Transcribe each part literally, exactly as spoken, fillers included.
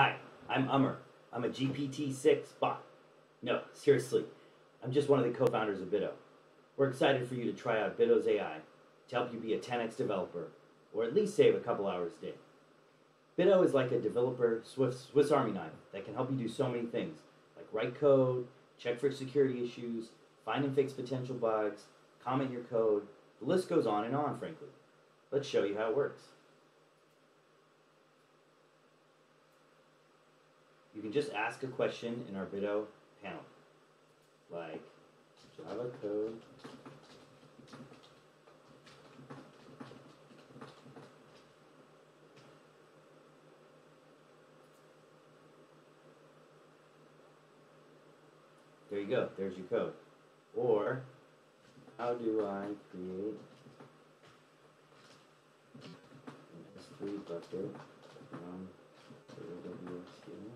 Hi, I'm Umer. I'm a G P T six bot. No, seriously, I'm just one of the co-founders of Bito. We're excited for you to try out Bito's A I to help you be a ten X developer, or at least save a couple hours a day. Bito is like a developer Swiss Army knife that can help you do so many things, like write code, check for security issues, find and fix potential bugs, comment your code. The list goes on and on, frankly. Let's show you how it works. You can just ask a question in our Bito panel, like Java code . There you go, there's your code. Or, how do I create an S three bucket from A W S schema?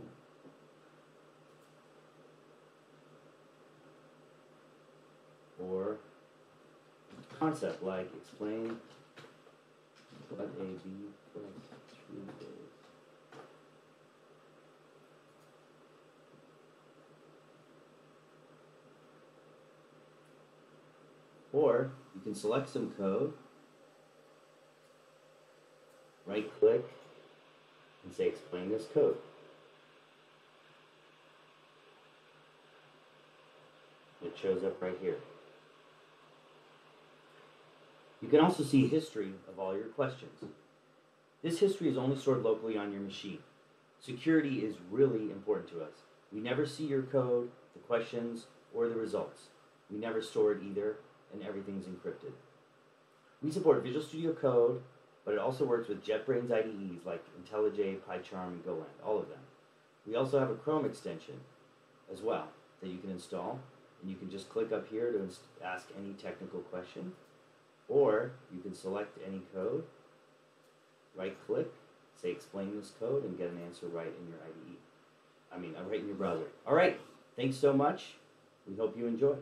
Or, concept like explain what a B plus tree is. Or you can select some code, right click, and say explain this code. It shows up right here. You can also see history of all your questions. This history is only stored locally on your machine. Security is really important to us. We never see your code, the questions, or the results. We never store it either, and everything's encrypted. We support Visual Studio Code, but it also works with JetBrains I D Es like IntelliJ, PyCharm, and GoLand, all of them. We also have a Chrome extension as well that you can install, and you can just click up here to ask any technical question, or you can select any code, right-click, say explain this code, and get an answer right in your I D E. I mean, right in your browser. All right, thanks so much. We hope you enjoy.